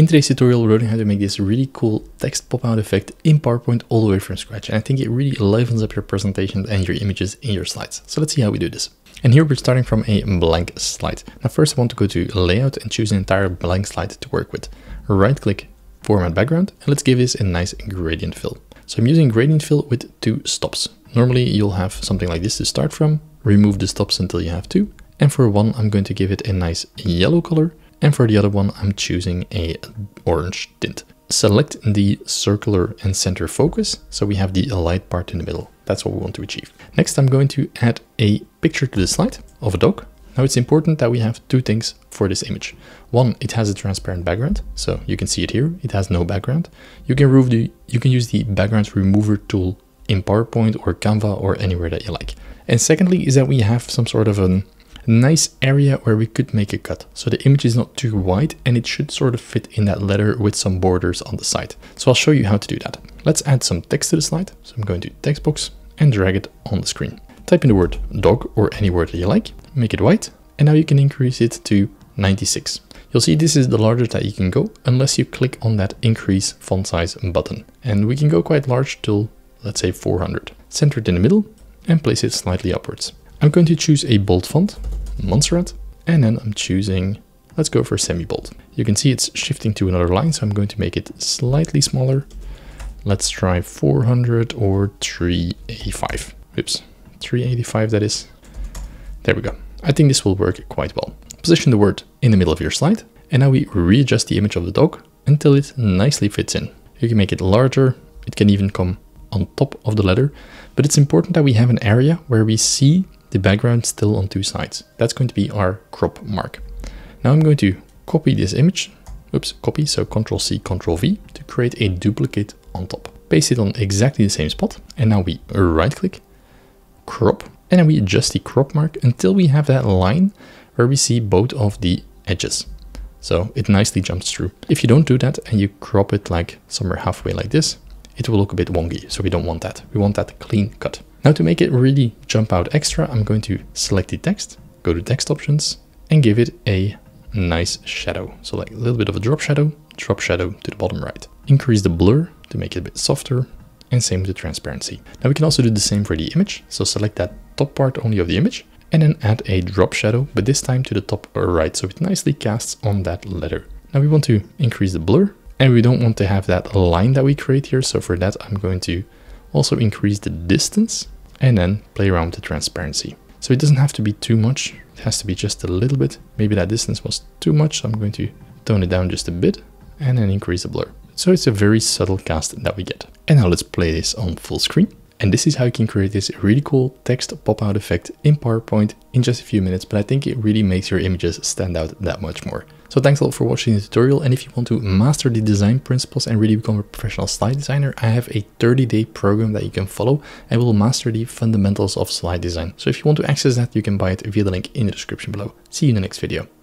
In today's tutorial, we're learning how to make this really cool text pop-out effect in PowerPoint all the way from scratch. And I think it really livens up your presentation and your images in your slides. So let's see how we do this. And here we're starting from a blank slide. Now first I want to go to layout and choose an entire blank slide to work with. Right click, format background, and let's give this a nice gradient fill. So I'm using gradient fill with 2 stops. Normally you'll have something like this to start from, remove the stops until you have 2. And for one, I'm going to give it a nice yellow color. And for the other one, I'm choosing a orange tint. Select the circular and center focus, so we have the light part in the middle. That's what we want to achieve. Next, I'm going to add a picture to the slide of a dog. Now it's important that we have 2 things for this image. One, it has a transparent background, so you can see it here. It has no background. You can use the background remover tool in PowerPoint or Canva or anywhere that you like. And secondly, is that we have some sort of an nice area where we could make a cut. So the image is not too wide and it should sort of fit in that letter with some borders on the side. So I'll show you how to do that. Let's add some text to the slide. So I'm going to text box and drag it on the screen. Type in the word dog or any word that you like, make it white. And now you can increase it to 96. You'll see this is the largest that you can go unless you click on that increase font size button. And we can go quite large till, let's say 400. Center it in the middle and place it slightly upwards. I'm going to choose a bold font, Montserrat, and then I'm choosing, let's go for semi-bold. You can see it's shifting to another line, so I'm going to make it slightly smaller. Let's try 400 or 385. Oops, 385 that is. There we go. I think this will work quite well. Position the word in the middle of your slide, and now we readjust the image of the dog until it nicely fits in. You can make it larger, it can even come on top of the letter, but it's important that we have an area where we see the background still on 2 sides. That's going to be our crop mark. Now I'm going to copy this image, so Ctrl C, Ctrl V to create a duplicate on top. Paste it on exactly the same spot. And now we right click, crop, and then we adjust the crop mark until we have that line where we see both of the edges. So it nicely jumps through. If you don't do that and you crop it like somewhere halfway like this, it will look a bit wonky. So we don't want that. We want that clean cut. Now to make it really jump out extra, I'm going to select the text, go to text options and give it a nice shadow. So like a little bit of a drop shadow to the bottom right. Increase the blur to make it a bit softer and same with the transparency. Now we can also do the same for the image. So select that top part only of the image and then add a drop shadow, but this time to the top right. So it nicely casts on that letter. Now we want to increase the blur and we don't want to have that line that we create here. So for that, I'm going to also increase the distance and then play around with the transparency. So it doesn't have to be too much. It has to be just a little bit. Maybe that distance was too much. So I'm going to tone it down just a bit and then increase the blur. So it's a very subtle cast that we get. And now let's play this on full screen. And this is how you can create this really cool text pop-out effect in PowerPoint in just a few minutes. But I think it really makes your images stand out that much more. So thanks a lot for watching the tutorial. And if you want to master the design principles and really become a professional slide designer, I have a 30-day program that you can follow and will master the fundamentals of slide design. So if you want to access that, you can buy it via the link in the description below. See you in the next video.